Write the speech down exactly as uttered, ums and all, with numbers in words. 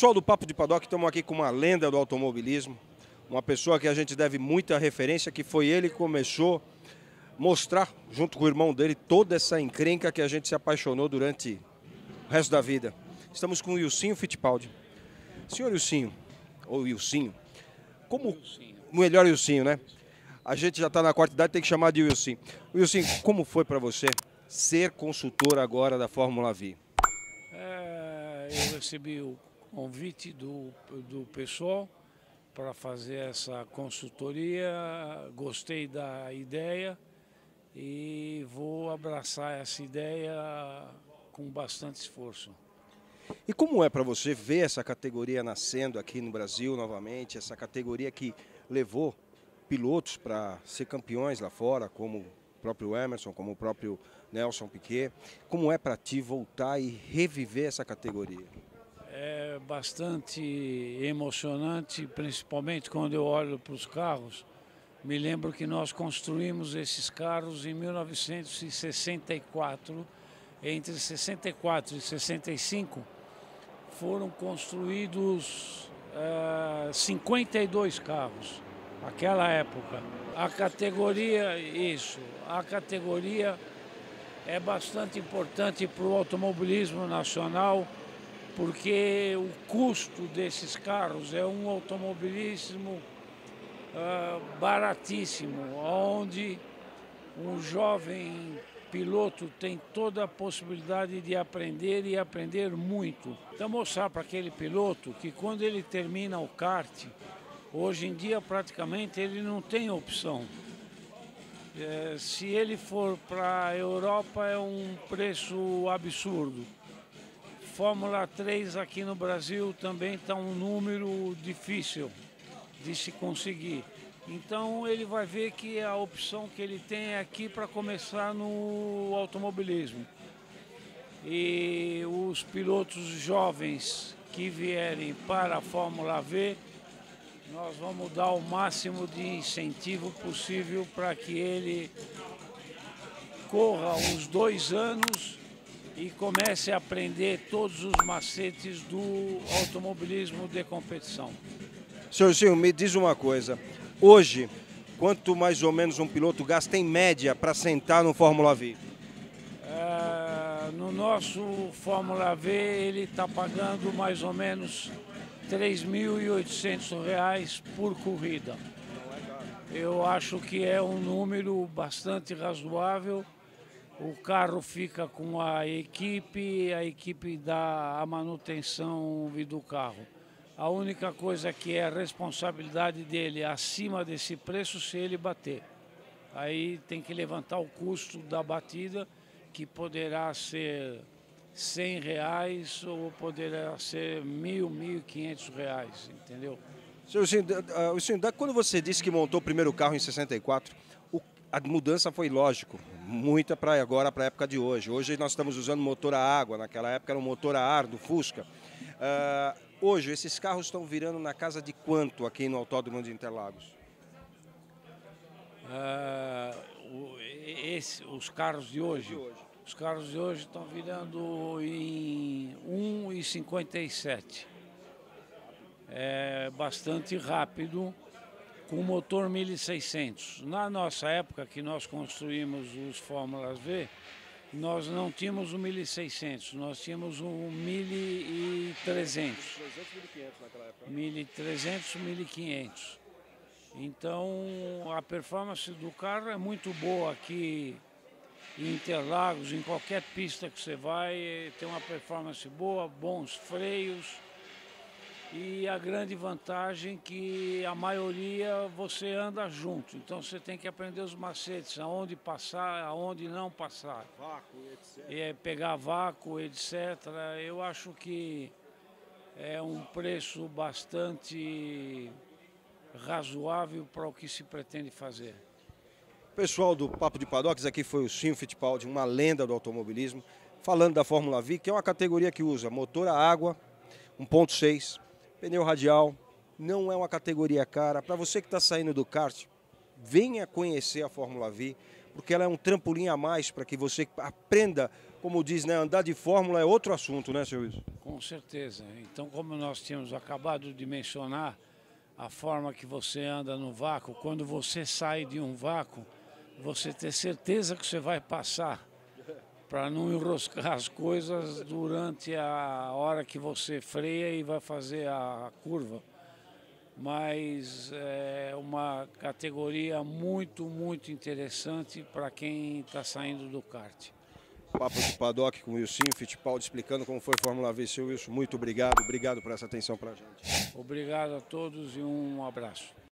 Pessoal do Papo de Paddock, estamos aqui com uma lenda do automobilismo, uma pessoa que a gente deve muita referência, que foi ele que começou a mostrar, junto com o irmão dele, toda essa encrenca que a gente se apaixonou durante o resto da vida. Estamos com o Wilsinho Fittipaldi. Senhor Wilsinho, ou Wilsinho, como... melhor Wilsinho, né? A gente já está na quarta idade, tem que chamar de Wilsinho. Wilsinho, como foi para você ser consultor agora da Fórmula V? É, eu recebi o convite do, do pessoal para fazer essa consultoria, gostei da ideia e vou abraçar essa ideia com bastante esforço. E como é para você ver essa categoria nascendo aqui no Brasil novamente, essa categoria que levou pilotos para ser campeões lá fora, como o próprio Emerson, como o próprio Nelson Piquet. Como é para ti voltar e reviver essa categoria? É bastante emocionante, principalmente quando eu olho para os carros. Me lembro que nós construímos esses carros em mil novecentos e sessenta e quatro, entre sessenta e quatro e sessenta e cinco, foram construídos uh, cinquenta e dois carros, naquela época. A categoria, isso, a categoria é bastante importante para o automobilismo nacional, porque o custo desses carros é um automobilismo uh, baratíssimo, onde um jovem piloto tem toda a possibilidade de aprender e aprender muito. Então, mostrar para aquele piloto que quando ele termina o kart, hoje em dia praticamente ele não tem opção. É, se ele for para a Europa é um preço absurdo. Fórmula três aqui no Brasil também está um número difícil de se conseguir. Então ele vai ver que a opção que ele tem é aqui para começar no automobilismo. E os pilotos jovens que vierem para a Fórmula V, nós vamos dar o máximo de incentivo possível para que ele corra uns dois anos e comece a aprender todos os macetes do automobilismo de competição. Senhor Silvio, me diz uma coisa. Hoje, quanto mais ou menos um piloto gasta em média para sentar no Fórmula V? É, no nosso Fórmula V, ele está pagando mais ou menos três mil e oitocentos reais por corrida. Eu acho que é um número bastante razoável. O carro fica com a equipe, a equipe dá a manutenção do carro. A única coisa que é a responsabilidade dele acima desse preço, se ele bater. Aí tem que levantar o custo da batida, que poderá ser cem reais ou poderá ser mil, mil e quinhentos reais, entendeu? Senhor Wilsinho, quando você disse que montou o primeiro carro em sessenta e quatro, o, a mudança foi, lógico, muita para agora, para a época de hoje. Hoje nós estamos usando motor a água, naquela época era um motor a ar do Fusca. Uh, hoje esses carros estão virando na casa de quanto aqui no Autódromo de Interlagos? Uh, esse, os carros de hoje? De hoje. Os carros de hoje estão virando em um e cinquenta e sete. É bastante rápido, com motor mil e seiscentos. Na nossa época, que nós construímos os Fórmulas V, nós não tínhamos o mil e seiscentos, nós tínhamos o mil e trezentos. mil e trezentos, mil e quinhentos. Então, a performance do carro é muito boa aqui em Interlagos, em qualquer pista que você vai, tem uma performance boa, bons freios. E a grande vantagem é que a maioria você anda junto, então você tem que aprender os macetes, aonde passar, aonde não passar. Vácuo, etcétera. É, pegar vácuo, etcétera. Eu acho que é um preço bastante razoável para o que se pretende fazer. Pessoal do Papo de Paddock, aqui foi o Wilsinho Fittipaldi, uma lenda do automobilismo, falando da Fórmula V, que é uma categoria que usa motor a água, um ponto seis, pneu radial, não é uma categoria cara. Para você que está saindo do kart, venha conhecer a Fórmula V, porque ela é um trampolim a mais para que você aprenda como diz, né, andar de fórmula é outro assunto, né, senhor Wilson? Com certeza. Então, como nós tínhamos acabado de mencionar, a forma que você anda no vácuo, quando você sai de um vácuo, você ter certeza que você vai passar, para não enroscar as coisas durante a hora que você freia e vai fazer a curva. Mas é uma categoria muito, muito interessante para quem está saindo do kart. Papo de Paddock com o Wilsinho Fittipaldi, explicando como foi a Fórmula V. Seu Wilson, muito obrigado. Obrigado por essa atenção para a gente. Obrigado a todos e um abraço.